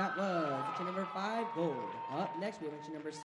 That was entry number 5, gold. Up next, we have entry number 6.